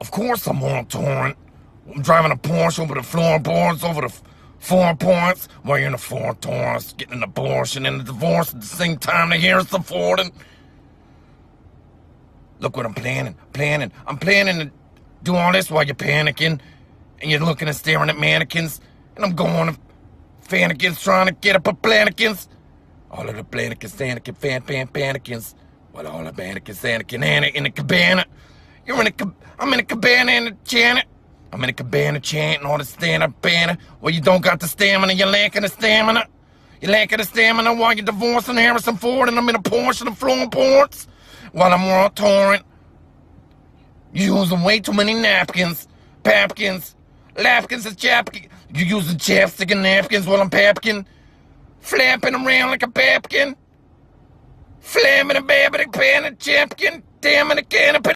Of course I'm on torrent. I'm driving a Porsche over the floorboards, over the four points, wearing the four torrents, getting an abortion and a divorce at the same time they hear us affording. Look what I'm planning. I'm planning to do all this while you're panicking, and you're looking and staring at mannequins, and I'm going to fannikins trying to get up a planikins. All of the planikins, sanikin, panikins. Well, all the panikins, sanikin, Anna in a cabana. You're in a, I'm in a cabana and a janet. I'm in a cabana chanting all the stand-up banner. Well, you don't got the stamina, you're lacking the stamina. You're lacking the stamina while you're divorcing Harrison Ford, and I'm in a Porsche and I'm flowing ports. While I'm on torrent, you're using way too many napkins, papkins, lapkins and chapkins. You're using chapstick and napkins while I'm papkin, flapping around like a papkin, flamming a babbity pan and chapkin, damn in a canopy.